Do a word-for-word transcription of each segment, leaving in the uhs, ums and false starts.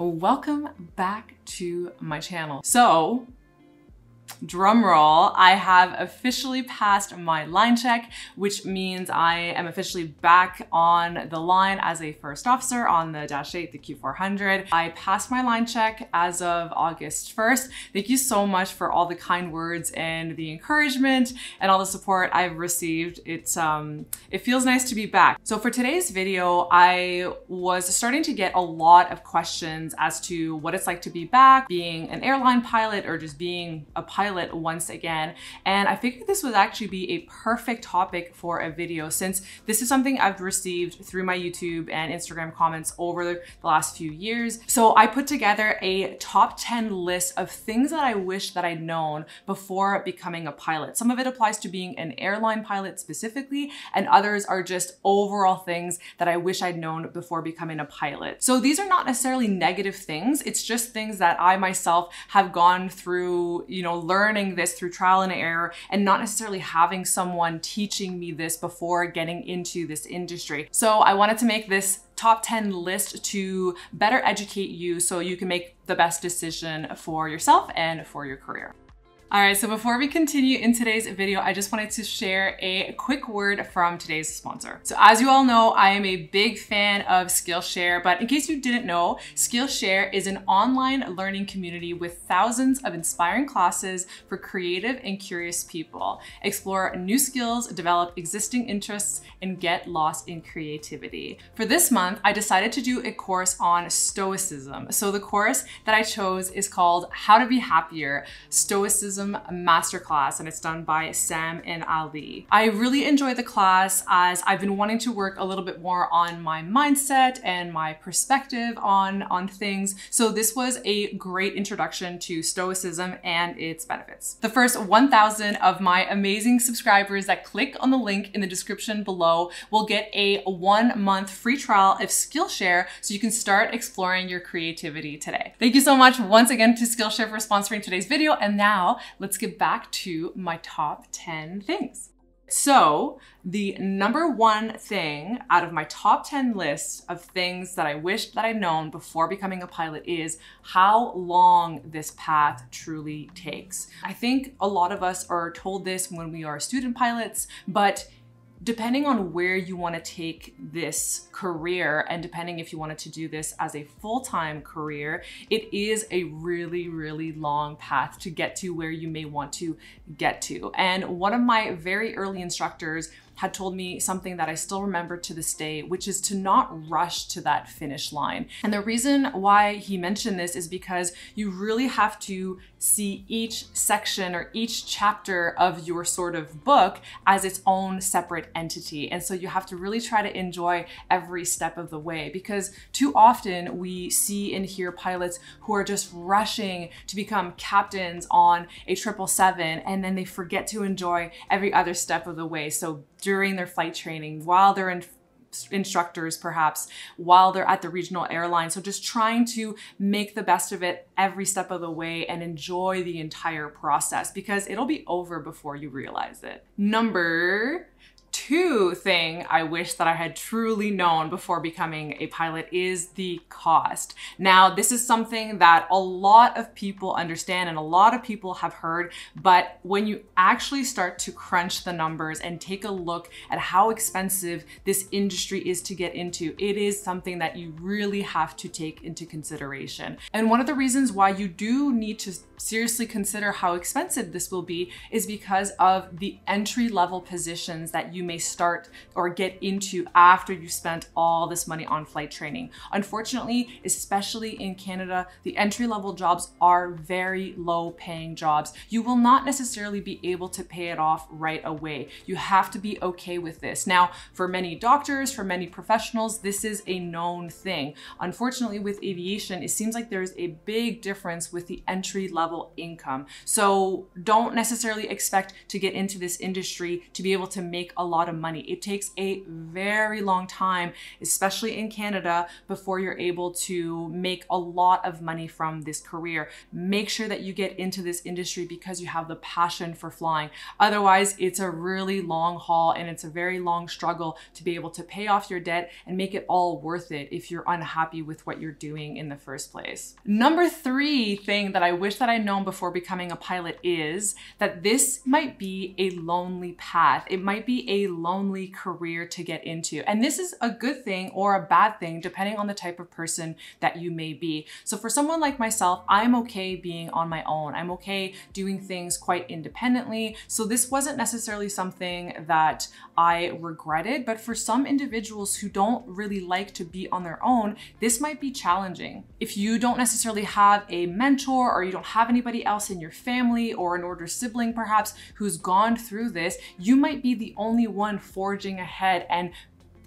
Welcome back to my channel. So, drum roll, I have officially passed my line check, which means I am officially back on the line as a first officer on the Dash eight, the Q four hundred. I passed my line check as of August first. Thank you so much for all the kind words and the encouragement and all the support I've received. It's um, it feels nice to be back. So for today's video, I was starting to get a lot of questions as to what it's like to be back, being an airline pilot or just being a pilot Pilot once again, and I figured this would actually be a perfect topic for a video since this is something I've received through my YouTube and Instagram comments over the last few years. So I put together a top ten list of things that I wish that I'd known before becoming a pilot. Some of it applies to being an airline pilot specifically, and others are just overall things that I wish I'd known before becoming a pilot. So these are not necessarily negative things, it's just things that I myself have gone through, you know, learning this through trial and error and not necessarily having someone teaching me this before getting into this industry. So I wanted to make this top ten list to better educate you so you can make the best decision for yourself and for your career. All right, so before we continue in today's video, I just wanted to share a quick word from today's sponsor. So as you all know, I am a big fan of Skillshare, but in case you didn't know, Skillshare is an online learning community with thousands of inspiring classes for creative and curious people. Explore new skills, develop existing interests, and get lost in creativity. For this month, I decided to do a course on Stoicism. So the course that I chose is called How to Be Happier, Stoicism Masterclass, and it's done by Sam and Ali. I really enjoy the class as I've been wanting to work a little bit more on my mindset and my perspective on, on things, so this was a great introduction to Stoicism and its benefits. The first one thousand of my amazing subscribers that click on the link in the description below will get a one month free trial of Skillshare so you can start exploring your creativity today. Thank you so much once again to Skillshare for sponsoring today's video, and now let's get back to my top ten things. So the number one thing out of my top ten list of things that I wished that I'd known before becoming a pilot is how long this path truly takes. I think a lot of us are told this when we are student pilots, but depending on where you want to take this career and depending if you wanted to do this as a full-time career, it is a really, really long path to get to where you may want to get to. And one of my very early instructors had told me something that I still remember to this day, which is to not rush to that finish line. And the reason why he mentioned this is because you really have to see each section or each chapter of your sort of book as its own separate entity. And so you have to really try to enjoy every step of the way, because too often we see and hear pilots who are just rushing to become captains on a triple seven, and then they forget to enjoy every other step of the way. So during their flight training, while they're in instructors, perhaps while they're at the regional airline. So just trying to make the best of it every step of the way and enjoy the entire process, because it'll be over before you realize it. Number two thing I wish that I had truly known before becoming a pilot is the cost. Now, this is something that a lot of people understand and a lot of people have heard, but when you actually start to crunch the numbers and take a look at how expensive this industry is to get into, it is something that you really have to take into consideration. And one of the reasons why you do need to seriously consider how expensive this will be is because of the entry-level positions that you you may start or get into after you spent all this money on flight training. Unfortunately, especially in Canada, the entry-level jobs are very low-paying jobs. You will not necessarily be able to pay it off right away. You have to be okay with this. Now, for many doctors, for many professionals, this is a known thing. Unfortunately, with aviation, it seems like there's a big difference with the entry-level income. So don't necessarily expect to get into this industry to be able to make a lot lot of money. It takes a very long time, especially in Canada, before you're able to make a lot of money from this career. Make sure that you get into this industry because you have the passion for flying. Otherwise, it's a really long haul and it's a very long struggle to be able to pay off your debt and make it all worth it if you're unhappy with what you're doing in the first place. Number three thing that I wish that I'd known before becoming a pilot is that this might be a lonely path. It might be a lonely career to get into. And this is a good thing or a bad thing, depending on the type of person that you may be. So for someone like myself, I'm okay being on my own. I'm okay doing things quite independently. So this wasn't necessarily something that I regretted, but for some individuals who don't really like to be on their own, this might be challenging. If you don't necessarily have a mentor or you don't have anybody else in your family or an older sibling perhaps who's gone through this, you might be the only one forging ahead and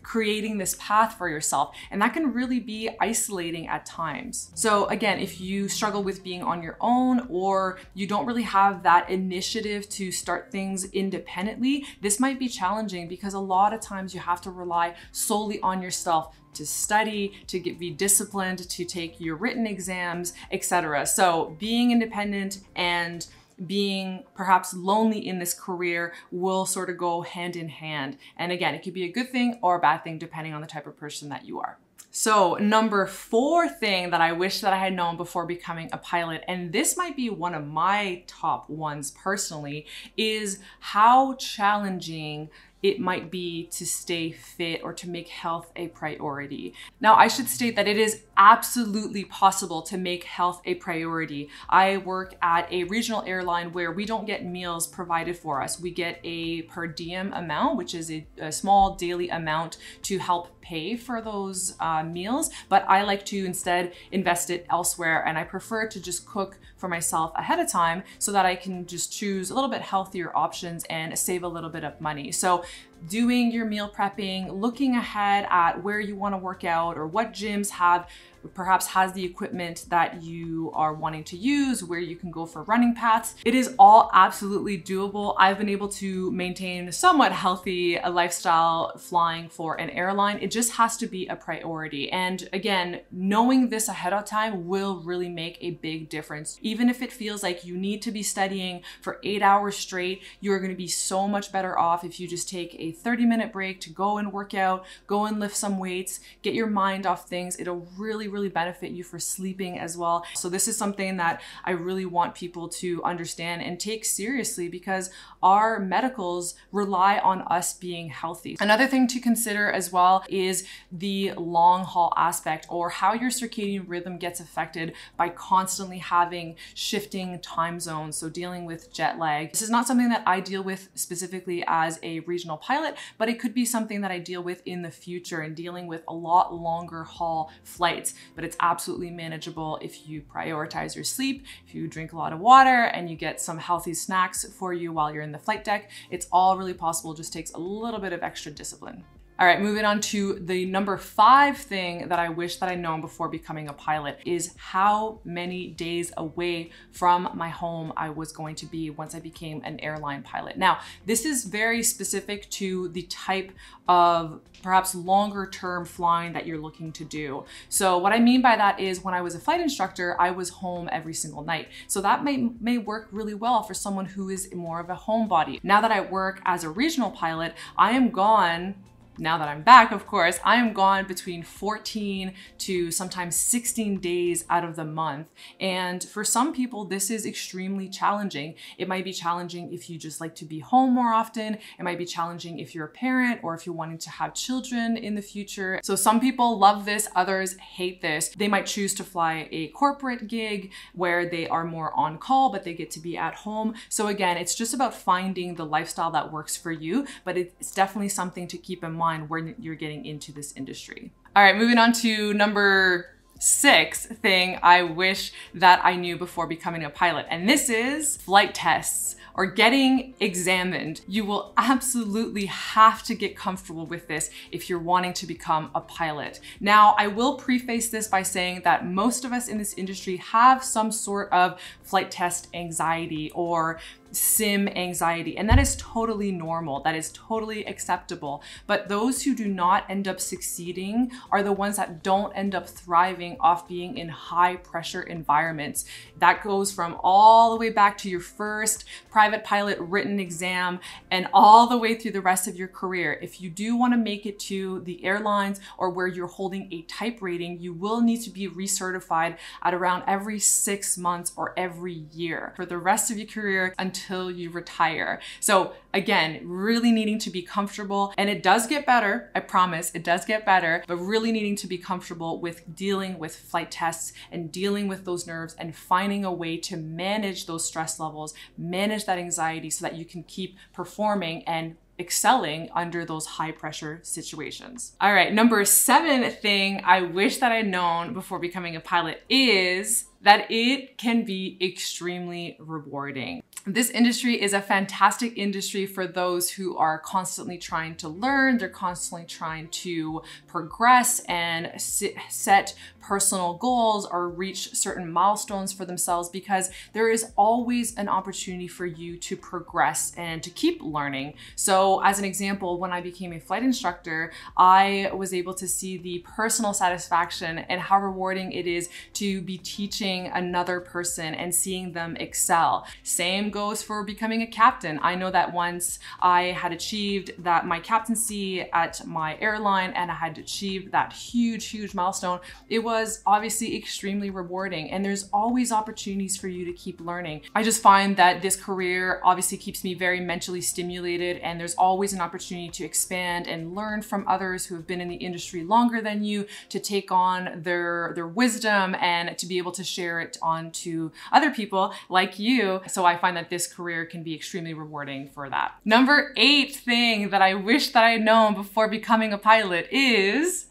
creating this path for yourself. And that can really be isolating at times. So again, if you struggle with being on your own or you don't really have that initiative to start things independently, this might be challenging because a lot of times you have to rely solely on yourself to study, to get, be disciplined, to take your written exams, et cetera. So being independent and being perhaps lonely in this career will sort of go hand in hand. And again, it could be a good thing or a bad thing depending on the type of person that you are. So number four thing that I wish that I had known before becoming a pilot, and this might be one of my top ones personally, is how challenging it might be to stay fit or to make health a priority. Now, I should state that it is absolutely possible to make health a priority. I work at a regional airline where we don't get meals provided for us. We get a per diem amount, which is a, a small daily amount to help pay for those uh, meals, but I like to instead invest it elsewhere, and I prefer to just cook for myself ahead of time so that I can just choose a little bit healthier options and save a little bit of money. So doing your meal prepping, looking ahead at where you want to work out or what gyms have perhaps has the equipment that you are wanting to use, where you can go for running paths. It is all absolutely doable. I've been able to maintain a somewhat healthy lifestyle flying for an airline. It just has to be a priority. And again, knowing this ahead of time will really make a big difference. Even if it feels like you need to be studying for eight hours straight, you're going to be so much better off if you just take a thirty minute break to go and work out, go and lift some weights, get your mind off things. It'll really, really benefit you for sleeping as well. So this is something that I really want people to understand and take seriously because our medicals rely on us being healthy. Another thing to consider as well is the long haul aspect or how your circadian rhythm gets affected by constantly having shifting time zones. So dealing with jet lag. This is not something that I deal with specifically as a regional pilot, but it could be something that I deal with in the future and dealing with a lot longer haul flights. But it's absolutely manageable if you prioritize your sleep, if you drink a lot of water and you get some healthy snacks for you while you're in the flight deck. It's all really possible, just takes a little bit of extra discipline. All right, moving on to the number five thing that I wish that I'd known before becoming a pilot is how many days away from my home I was going to be once I became an airline pilot. Now, this is very specific to the type of perhaps longer term flying that you're looking to do. So what I mean by that is when I was a flight instructor, I was home every single night. So that may, may work really well for someone who is more of a homebody. Now that I work as a regional pilot, I am gone. Now that I'm back, of course, I am gone between fourteen to sometimes sixteen days out of the month. And for some people, this is extremely challenging. It might be challenging if you just like to be home more often. It might be challenging if you're a parent or if you're wanting to have children in the future. So some people love this, others hate this. They might choose to fly a corporate gig where they are more on call, but they get to be at home. So again, it's just about finding the lifestyle that works for you, but it's definitely something to keep in mind when you're getting into this industry. All right, moving on to number six thing I wish that I knew before becoming a pilot, and this is flight tests or getting examined. You will absolutely have to get comfortable with this if you're wanting to become a pilot. Now, I will preface this by saying that most of us in this industry have some sort of flight test anxiety or sim anxiety. And that is totally normal. That is totally acceptable. But those who do not end up succeeding are the ones that don't end up thriving off being in high pressure environments. That goes from all the way back to your first private pilot written exam and all the way through the rest of your career. If you do want to make it to the airlines or where you're holding a type rating, you will need to be recertified at around every six months or every year for the rest of your career until until you retire. So again, really needing to be comfortable, and it does get better, I promise, it does get better, but really needing to be comfortable with dealing with flight tests and dealing with those nerves and finding a way to manage those stress levels, manage that anxiety so that you can keep performing and excelling under those high pressure situations. All right, number seven thing I wish that I'd known before becoming a pilot is that it can be extremely rewarding. This industry is a fantastic industry for those who are constantly trying to learn, they're constantly trying to progress and sit, set personal goals or reach certain milestones for themselves, because there is always an opportunity for you to progress and to keep learning. So as an example, when I became a flight instructor, I was able to see the personal satisfaction and how rewarding it is to be teaching another person and seeing them excel. Same goes for becoming a captain. I know that once I had achieved that my captaincy at my airline and I had achieved that huge, huge milestone, it was obviously extremely rewarding, and there's always opportunities for you to keep learning. I just find that this career obviously keeps me very mentally stimulated, and there's always an opportunity to expand and learn from others who have been in the industry longer than you, to take on their, their wisdom and to be able to share it on to other people like you. So I find that this career can be extremely rewarding for that. Number eight thing that I wish that I had known before becoming a pilot is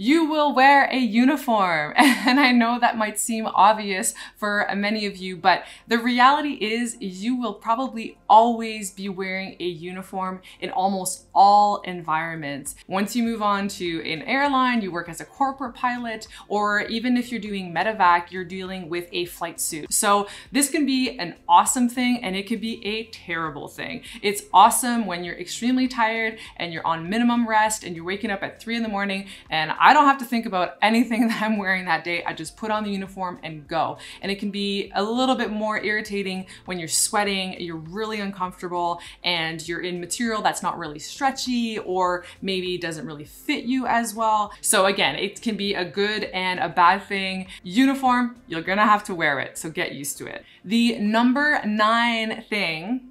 you will wear a uniform. And I know that might seem obvious for many of you, but the reality is you will probably always be wearing a uniform in almost all environments. Once you move on to an airline, you work as a corporate pilot, or even if you're doing medevac, you're dealing with a flight suit. So this can be an awesome thing, and it could be a terrible thing. It's awesome when you're extremely tired and you're on minimum rest and you're waking up at three in the morning and I I don't have to think about anything that I'm wearing that day. I just put on the uniform and go. And it can be a little bit more irritating when you're sweating, you're really uncomfortable, and you're in material that's not really stretchy or maybe doesn't really fit you as well. So again, it can be a good and a bad thing. Uniform, you're gonna have to wear it, so get used to it. The number nine thing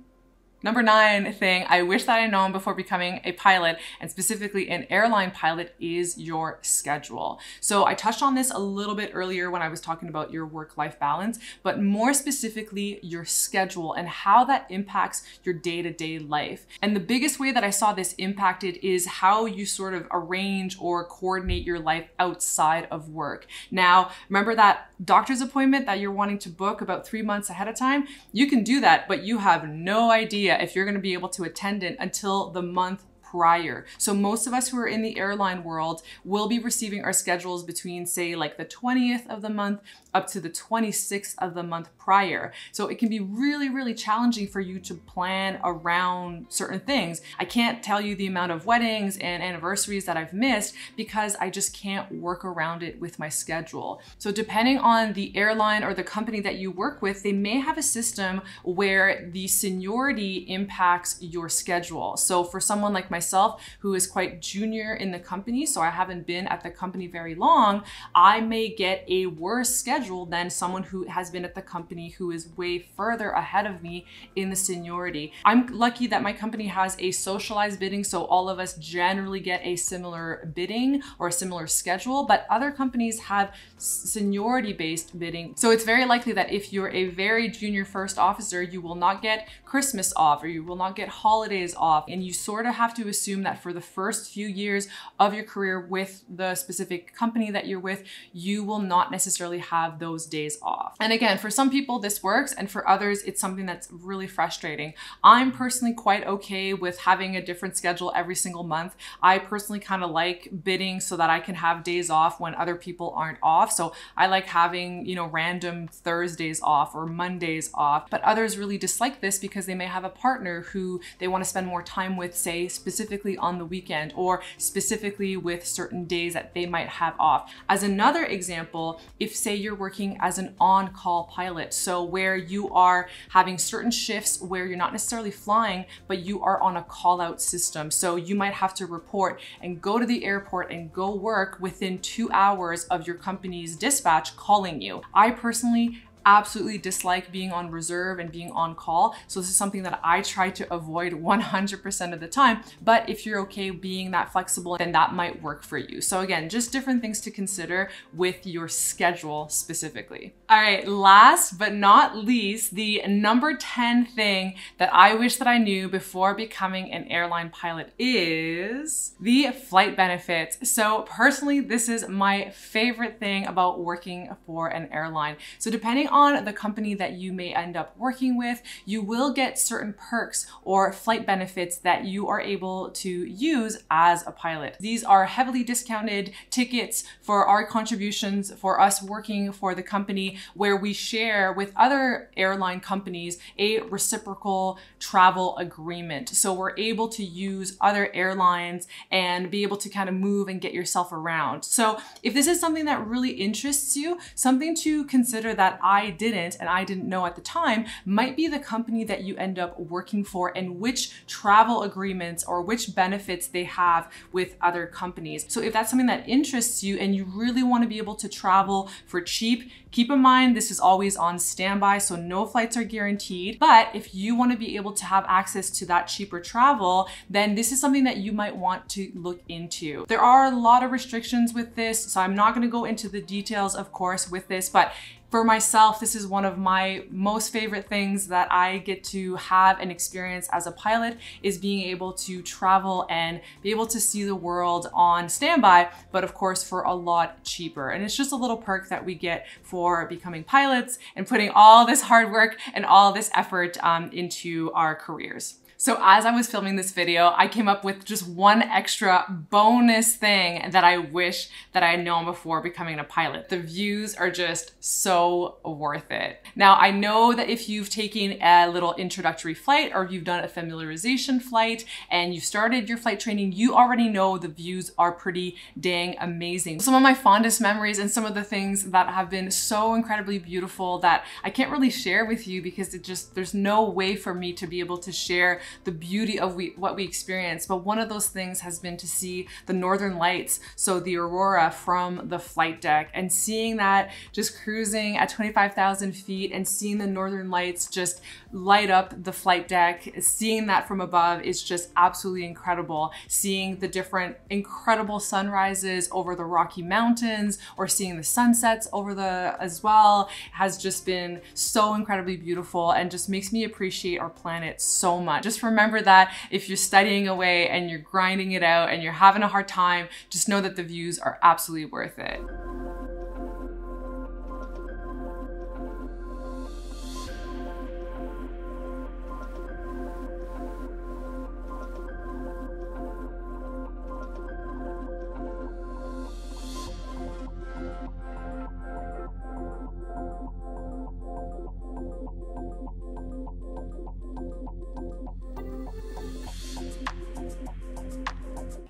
Number nine thing I wish that I had known before becoming a pilot, and specifically an airline pilot, is your schedule. So I touched on this a little bit earlier when I was talking about your work-life balance, but more specifically your schedule and how that impacts your day-to-day life. And the biggest way that I saw this impacted is how you sort of arrange or coordinate your life outside of work. Now, remember that doctor's appointment that you're wanting to book about three months ahead of time? You can do that, but you have no idea if you're going to be able to attend it until the month prior. So most of us who are in the airline world will be receiving our schedules between, say, like the twentieth of the month up to the twenty-sixth of the month prior. So it can be really, really challenging for you to plan around certain things. I can't tell you the amount of weddings and anniversaries that I've missed because I just can't work around it with my schedule. So depending on the airline or the company that you work with, they may have a system where the seniority impacts your schedule. So for someone like myself, myself, who is quite junior in the company, so I haven't been at the company very long, I may get a worse schedule than someone who has been at the company who is way further ahead of me in the seniority. I'm lucky that my company has a socialized bidding, so all of us generally get a similar bidding or a similar schedule, but other companies have seniority-based bidding. So it's very likely that if you're a very junior first officer, you will not get Christmas off, or you will not get holidays off, and you sort of have to to assume that for the first few years of your career with the specific company that you're with, you will not necessarily have those days off. And again, for some people this works, and for others it's something that's really frustrating. I'm personally quite okay with having a different schedule every single month. I personally kind of like bidding so that I can have days off when other people aren't off. So I like having, you know, random Thursdays off or Mondays off, but others really dislike this because they may have a partner who they want to spend more time with, say specifically on the weekend or specifically with certain days that they might have off. As another example, if say you're working as an on-call pilot, so where you are having certain shifts where you're not necessarily flying, but you are on a call-out system. So you might have to report and go to the airport and go work within two hours of your company's dispatch calling you. I personally absolutely dislike being on reserve and being on call. So this is something that I try to avoid one hundred percent of the time. But if you're okay being that flexible, then that might work for you. So again, just different things to consider with your schedule specifically. All right, last but not least, the number ten thing that I wish that I knew before becoming an airline pilot is the flight benefits. So personally, this is my favorite thing about working for an airline. So depending on on the company that you may end up working with, you will get certain perks or flight benefits that you are able to use as a pilot. These are heavily discounted tickets for our contributions for us working for the company, where we share with other airline companies a reciprocal travel agreement. So we're able to use other airlines and be able to kind of move and get yourself around. So if this is something that really interests you, something to consider that I I didn't and I didn't know at the time might be the company that you end up working for and which travel agreements or which benefits they have with other companies. So if that's something that interests you and you really want to be able to travel for cheap, keep in mind this is always on standby, so no flights are guaranteed. But if you want to be able to have access to that cheaper travel, then this is something that you might want to look into. There are a lot of restrictions with this, so I'm not going to go into the details, of course, with this, but for myself, this is one of my most favorite things that I get to have and experience as a pilot, is being able to travel and be able to see the world on standby, but of course for a lot cheaper. And it's just a little perk that we get for becoming pilots and putting all this hard work and all this effort um, into our careers. So as I was filming this video, I came up with just one extra bonus thing that I wish that I had known before becoming a pilot. The views are just so worth it. Now, I know that if you've taken a little introductory flight or you've done a familiarization flight and you started your flight training, you already know the views are pretty dang amazing. Some of my fondest memories and some of the things that have been so incredibly beautiful that I can't really share with you, because it just, there's no way for me to be able to share the beauty of we, what we experience. But one of those things has been to see the northern lights, so the aurora from the flight deck, and seeing that just cruising at twenty-five thousand feet and seeing the northern lights just light up the flight deck, seeing that from above is just absolutely incredible. Seeing the different incredible sunrises over the Rocky Mountains or seeing the sunsets over the as well has just been so incredibly beautiful and just makes me appreciate our planet so much. Just remember that if you're studying away and you're grinding it out and you're having a hard time, just know that the views are absolutely worth it.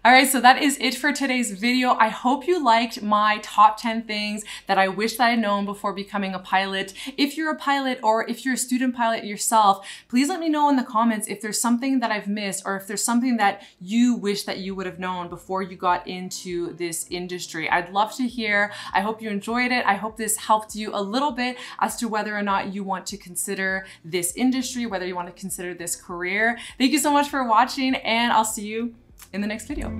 All right, so that is it for today's video. I hope you liked my top ten things that I wish that I had known before becoming a pilot. If you're a pilot or if you're a student pilot yourself, please let me know in the comments if there's something that I've missed or if there's something that you wish that you would have known before you got into this industry. I'd love to hear. I hope you enjoyed it. I hope this helped you a little bit as to whether or not you want to consider this industry, whether you want to consider this career. Thank you so much for watching, and I'll see you in the next video.